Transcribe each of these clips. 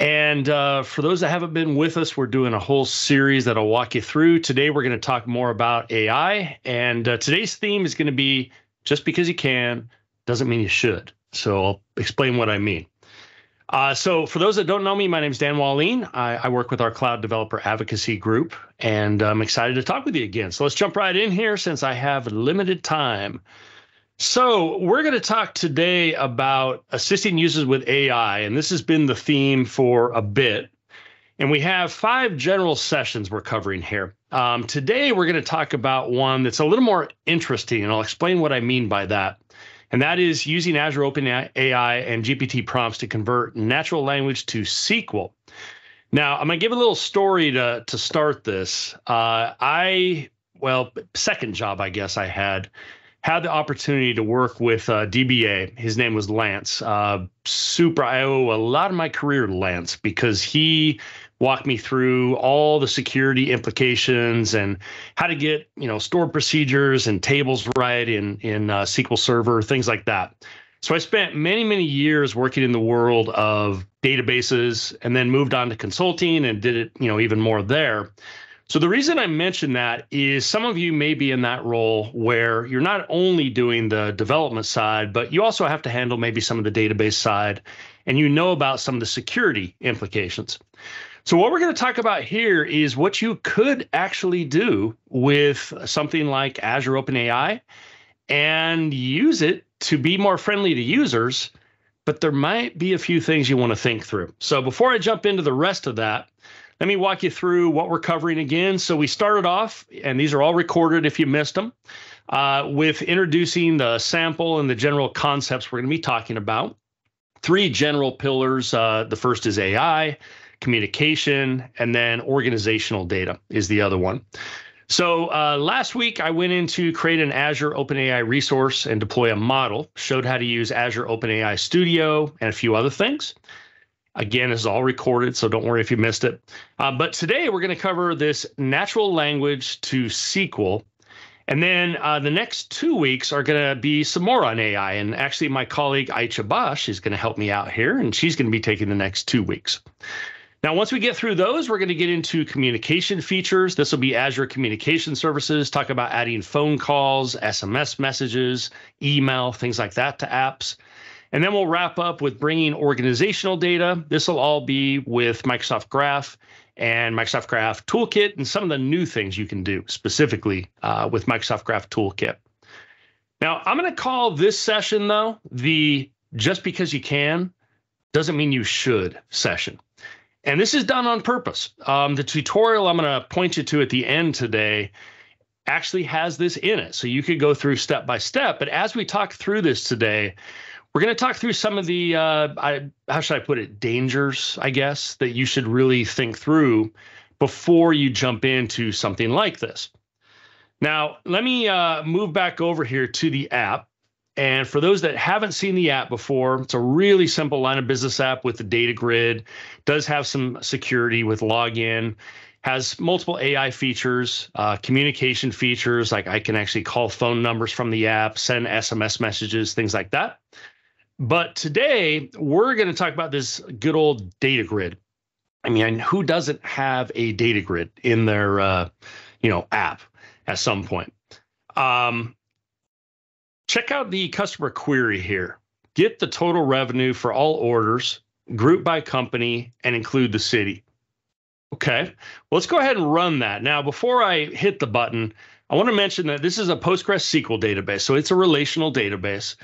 And for those that haven't been with us, we're doing a whole series that I'll walk you through. Today, we're going to talk more about AI. And today's theme is going to be just because you can doesn't mean you should. So I'll explain what I mean. So for those that don't know me, my name is Dan Wahlin. I work with our Cloud Developer Advocacy Group, and I'm excited to talk with you again. So let's jump right in here since I have limited time. So we're going to talk today about assisting users with AI, and this has been the theme for a bit. And we have 5 general sessions we're covering here. Today, we're going to talk about one that's a little more interesting, and I'll explain what I mean by that. And that is using Azure OpenAI and GPT prompts to convert natural language to SQL. Now, I'm going to give a little story to start this. Second job, I guess I had the opportunity to work with DBA. His name was Lance. I owe a lot of my career to Lance because he walked me through all the security implications and how to get, you know, stored procedures and tables right in SQL Server, things like that. So I spent many, many years working in the world of databases and then moved on to consulting and did it, you know, even more there. So the reason I mention that is some of you may be in that role where you're not only doing the development side, but you also have to handle maybe some of the database side, and you know about some of the security implications. So what we're going to talk about here is what you could actually do with something like Azure OpenAI and use it to be more friendly to users, but there might be a few things you want to think through. So before I jump into the rest of that, let me walk you through what we're covering again. So we started off, and these are all recorded if you missed them, with introducing the sample and the general concepts we're going to be talking about. 3 general pillars. The first is AI, communication, and then organizational data is the other one. So last week, I went into create an Azure OpenAI resource and deploy a model, showed how to use Azure OpenAI Studio and a few other things. Again, it's all recorded, so don't worry if you missed it. But today, we're going to cover this natural language to SQL. And then the next 2 weeks are going to be some more on AI. And actually, my colleague Ayça Bosch is going to help me out here, and she's going to be taking the next 2 weeks. Now, once we get through those, we're going to get into communication features. This will be Azure Communication Services, talk about adding phone calls, SMS messages, email, things like that to apps. And then we'll wrap up with bringing organizational data. This will all be with Microsoft Graph and Microsoft Graph Toolkit and some of the new things you can do specifically with Microsoft Graph Toolkit. Now, I'm going to call this session, though, the just because you can doesn't mean you should session. And this is done on purpose. The tutorial I'm going to point you to at the end today actually has this in it. So you could go through step by step. But as we talk through this today, we're going to talk through some of the, how should I put it, dangers, I guess, that you should really think through before you jump into something like this. Now, let me move back over here to the app. And for those that haven't seen the app before, it's a really simple line of business app with the data grid, does have some security with login, has multiple AI features, communication features, like I can actually call phone numbers from the app, send SMS messages, things like that. But today, we're going to talk about this good old data grid. I mean, who doesn't have a data grid in their, app at some point? Check out the customer query here. Get the total revenue for all orders, group by company, and include the city. OK, well, let's go ahead and run that. Now, before I hit the button, I want to mention that this is a Postgres SQL database, so it's a relational database.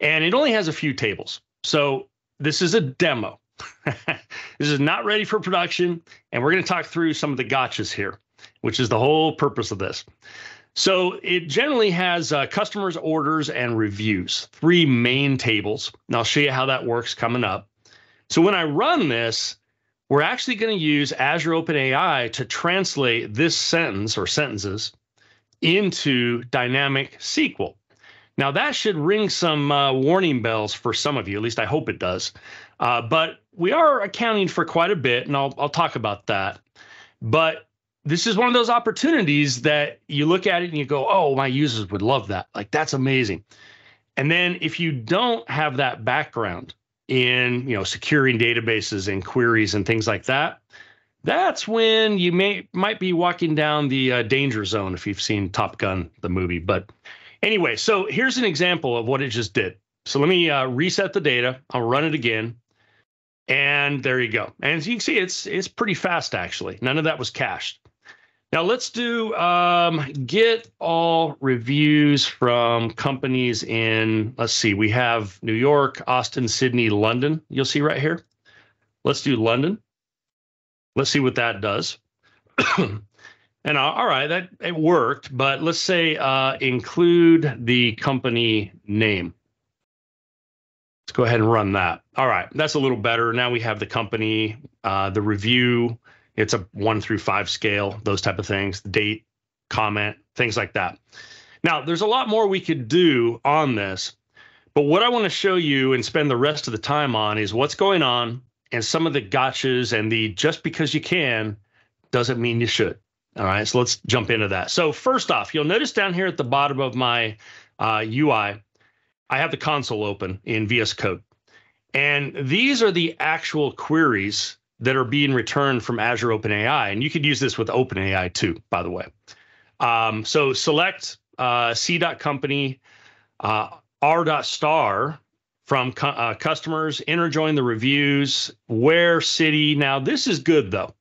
And it only has a few tables. So this is a demo. This is not ready for production. And we're going to talk through some of the gotchas here, which is the whole purpose of this. So it generally has customers, orders, and reviews, 3 main tables. And I'll show you how that works coming up. So when I run this, we're actually going to use Azure OpenAI to translate this sentence or sentences into dynamic SQL. Now, that should ring some warning bells for some of you. At least I hope it does. But we are accounting for quite a bit, and I'll talk about that. But this is one of those opportunities that you look at it and you go, oh, my users would love that. Like, that's amazing. And then if you don't have that background in, you know, securing databases and queries and things like that, that's when you might be walking down the danger zone if you've seen Top Gun, the movie. But anyway, so here's an example of what it just did. So let me reset the data. I'll run it again. And there you go. And as you can see, it's pretty fast, actually. None of that was cached. Now let's do get all reviews from companies in, let's see, we have New York, Austin, Sydney, London. You'll see right here. Let's do London. Let's see what that does. And all right, that it worked, but let's say include the company name. Let's go ahead and run that. All right, that's a little better. Now we have the company, the review. It's a 1 through 5 scale, those type of things, date, comment, things like that. Now, there's a lot more we could do on this, but what I want to show you and spend the rest of the time on is what's going on and some of the gotchas and the just because you can doesn't mean you should. All right, so let's jump into that. So first off, you'll notice down here at the bottom of my UI, I have the console open in VS Code. And these are the actual queries that are being returned from Azure OpenAI. And you could use this with OpenAI too, by the way. So select c.company, r.star from customers, interjoin the reviews, where city. Now, this is good, though.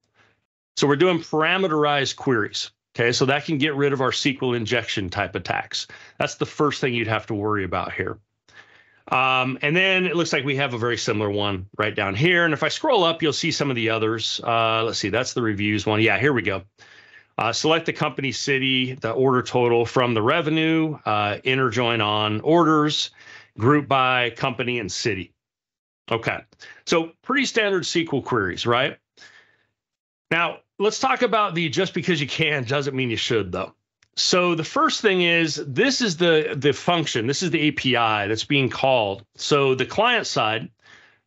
So we're doing parameterized queries. Okay, so that can get rid of our SQL injection type attacks. That's the first thing you'd have to worry about here. And then it looks like we have a very similar one right down here. And if I scroll up, you'll see some of the others. Let's see, that's the reviews one. Yeah, here we go. Select the company city, the order total from the revenue, interjoin on orders, group by company and city. Okay, so pretty standard SQL queries, right? Now, let's talk about the just because you can doesn't mean you should, though. So the first thing is, this is the function, this is the API that's being called. So the client side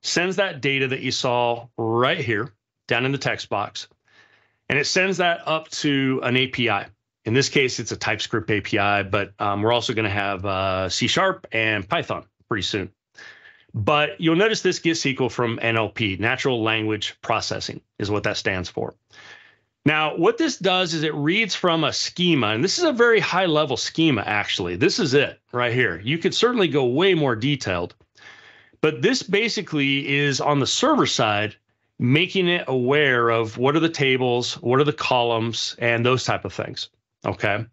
sends that data that you saw right here, down in the text box, and it sends that up to an API. In this case, it's a TypeScript API, but we're also going to have C# and Python pretty soon. But you'll notice this gets SQL from NLP, Natural Language Processing is what that stands for. Now, what this does is it reads from a schema, and this is a very high-level schema, actually. This is it right here. You could certainly go way more detailed, but this basically is on the server side, making it aware of what are the tables, what are the columns, and those type of things, okay?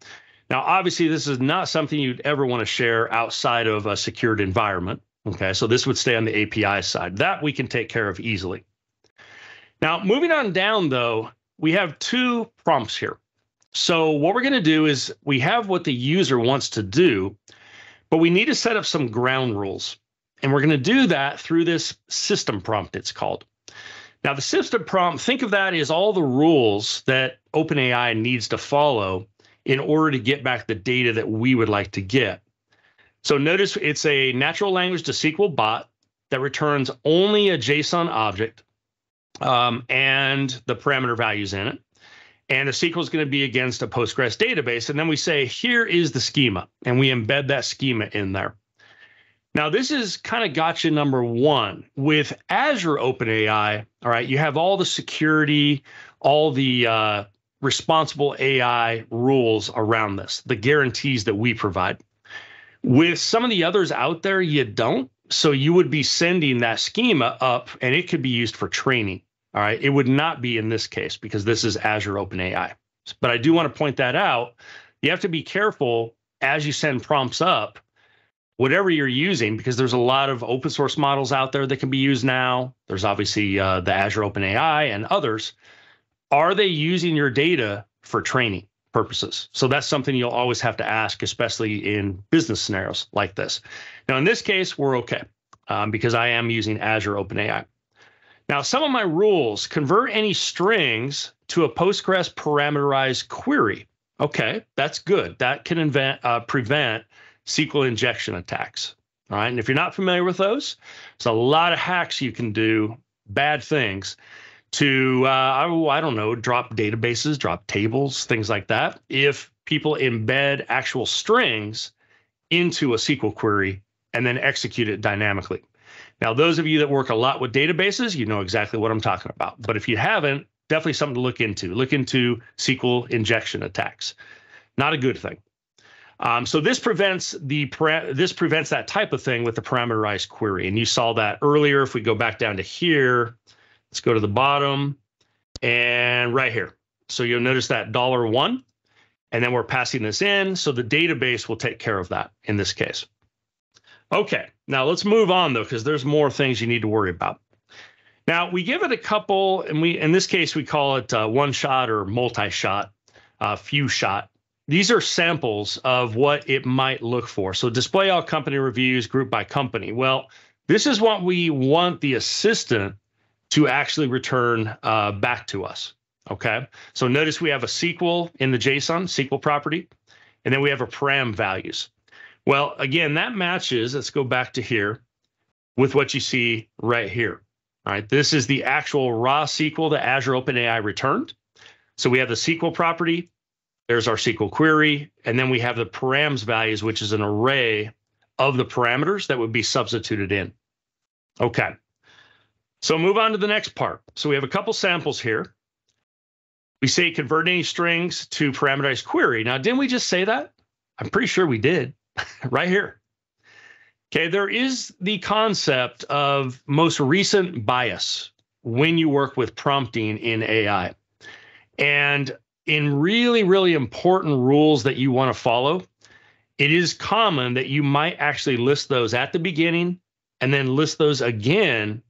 Now, obviously, this is not something you'd ever want to share outside of a secured environment, okay? So this would stay on the API side. That we can take care of easily. Now, moving on down, though, we have two prompts here. So what we're going to do is we have what the user wants to do, but we need to set up some ground rules. And we're going to do that through this system prompt, it's called. Now, the system prompt, think of that as all the rules that OpenAI needs to follow in order to get back the data that we would like to get. So notice it's a natural language to SQL bot that returns only a JSON object and the parameter values in it. And the SQL is going to be against a Postgres database. And then we say, here is the schema, and we embed that schema in there. Now, this is kind of gotcha number one. With Azure OpenAI, all right, you have all the security, all the responsible AI rules around this, the guarantees that we provide. With some of the others out there, you don't. So you would be sending that schema up, and it could be used for training. All right, it would not be in this case because this is Azure OpenAI. But I do want to point that out. You have to be careful as you send prompts up, whatever you're using, because there's a lot of open source models out there that can be used now. There's obviously the Azure OpenAI and others. Are they using your data for training purposes? So that's something you'll always have to ask, especially in business scenarios like this. Now, in this case, we're okay because I am using Azure OpenAI. Now, some of my rules: convert any strings to a Postgres parameterized query. Okay, that's good. That can prevent SQL injection attacks. All right, and if you're not familiar with those, there's a lot of hacks you can do, bad things, to, I don't know, drop databases, drop tables, things like that, if people embed actual strings into a SQL query and then execute it dynamically. Now, those of you that work a lot with databases, you know exactly what I'm talking about. But if you haven't, definitely something to look into. Look into SQL injection attacks. Not a good thing. So this prevents that type of thing with the parameterized query. And you saw that earlier. If we go back down to here, let's go to the bottom and right here. So you'll notice that $1, and then we're passing this in. So the database will take care of that in this case. Okay, now let's move on though, because there's more things you need to worry about. Now we give it a couple, and we in this case we call it one shot or multi-shot, few shot. These are samples of what it might look for. So display all company reviews, group by company. Well, this is what we want the assistant to actually return back to us. Okay, so notice we have a SQL in the JSON, SQL property, and then we have a param values. Well, again, that matches, let's go back to here, with what you see right here. All right, this is the actual raw SQL that Azure OpenAI returned. So we have the SQL property, there's our SQL query, and then we have the params values, which is an array of the parameters that would be substituted in. Okay, so move on to the next part. So we have a couple samples here. We say convert any strings to parameterized query. Now, didn't we just say that? I'm pretty sure we did. Right here. Okay, there is the concept of most recent bias when you work with prompting in AI. And in really, really important rules that you want to follow, it is common that you might actually list those at the beginning and then list those again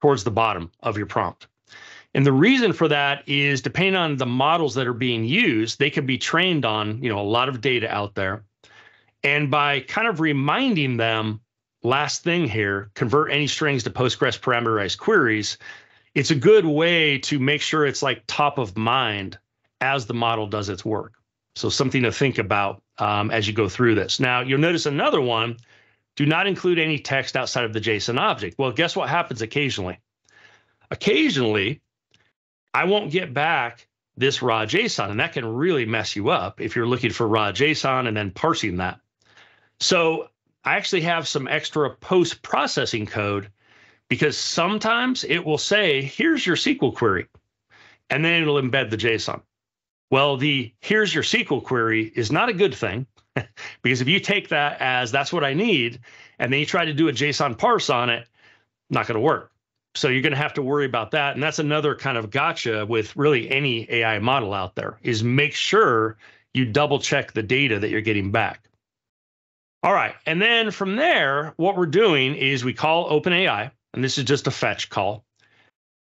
towards the bottom of your prompt. And the reason for that is depending on the models that are being used, they could be trained on, a lot of data out there. And by kind of reminding them, last thing here, convert any strings to Postgres parameterized queries, it's a good way to make sure it's like top of mind as the model does its work. So something to think about as you go through this. Now, you'll notice another one, do not include any text outside of the JSON object. Well, guess what happens occasionally? Occasionally, I won't get back this raw JSON, and that can really mess you up if you're looking for raw JSON and then parsing that. So I actually have some extra post-processing code because sometimes it will say, here's your SQL query, and then it'll embed the JSON. Well, the here's your SQL query is not a good thing because if you take that as that's what I need, and then you try to do a JSON parse on it, not going to work. So you're going to have to worry about that. And that's another kind of gotcha with really any AI model out there is make sure you double check the data that you're getting back. All right, and then from there, what we're doing is we call OpenAI, and this is just a fetch call.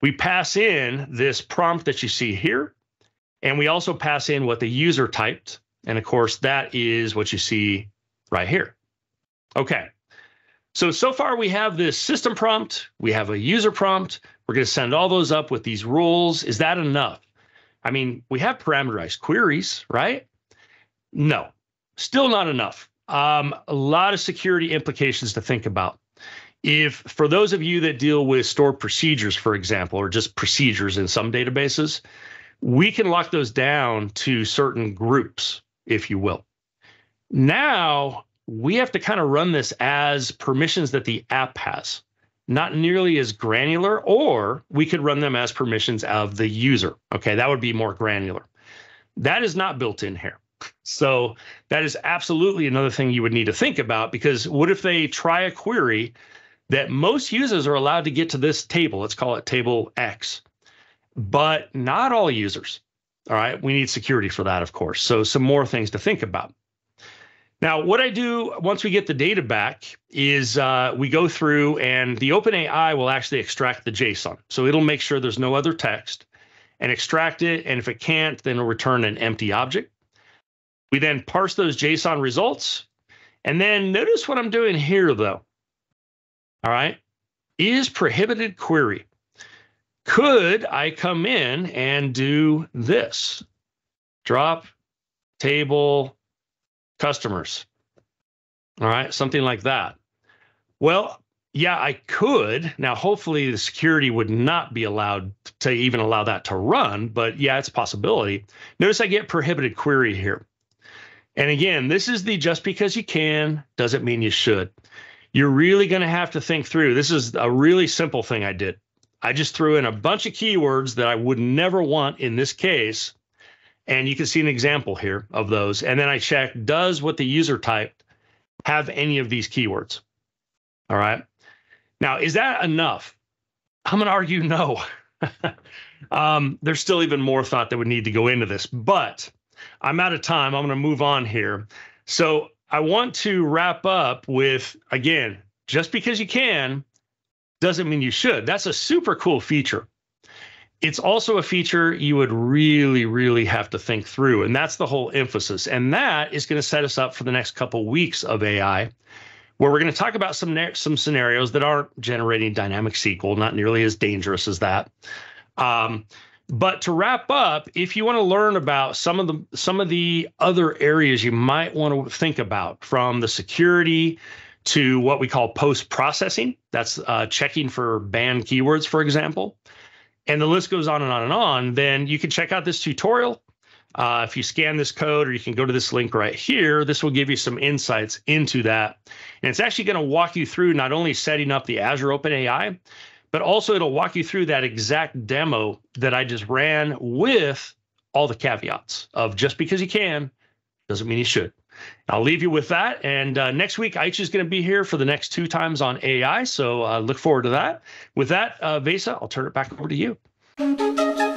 We pass in this prompt that you see here, and we also pass in what the user typed. And of course, that is what you see right here. Okay, so far we have this system prompt, we have a user prompt, we're gonna send all those up with these rules. Is that enough? I mean, we have parameterized queries, right? No, still not enough. A lot of security implications to think about. If for those of you that deal with stored procedures, for example, or just procedures in some databases, we can lock those down to certain groups, if you will. Now, we have to kind of run this as permissions that the app has, not nearly as granular, or we could run them as permissions of the user. Okay, that would be more granular. That is not built in here. So that is absolutely another thing you would need to think about, because what if they try a query that most users are allowed to get to this table, let's call it table X, but not all users. All right, we need security for that, of course. So some more things to think about. Now, what I do once we get the data back is we go through and the OpenAI will actually extract the JSON. So it'll make sure there's no other text and extract it. And if it can't, then it'll return an empty object. We then parse those JSON results. And then notice what I'm doing here, though. All right, is prohibited query. Could I come in and do this? Drop table customers. All right, something like that. Well, yeah, I could. Now, hopefully the security would not be allowed to even allow that to run, but yeah, it's a possibility. Notice I get prohibited query here. And again, this is the just because you can doesn't mean you should. you're really going to have to think through. This is a really simple thing I did. I just threw in a bunch of keywords that I would never want in this case. And you can see an example here of those. And then I checked, does what the user typed have any of these keywords? All right. Now, is that enough? I'm going to argue no. There's still even more thought that would need to go into this, but I'm out of time. I'm going to move on here. So I want to wrap up with, again, just because you can doesn't mean you should. That's a super cool feature. It's also a feature you would really, really have to think through, and that's the whole emphasis. And that is going to set us up for the next couple weeks of AI, where we're going to talk about some scenarios that aren't generating dynamic SQL, not nearly as dangerous as that. But to wrap up, if you want to learn about some of the other areas you might want to think about, from the security to what we call post-processing, that's checking for banned keywords, for example, and the list goes on and on and on, then you can check out this tutorial. If you scan this code, or you can go to this link right here, this will give you some insights into that. And it's actually going to walk you through not only setting up the Azure OpenAI, but also it'll walk you through that exact demo that I just ran with all the caveats of just because you can doesn't mean you should. I'll leave you with that. And next week, Ayça is going to be here for the next 2 times on AI. So look forward to that. With that, Vesa, I'll turn it back over to you.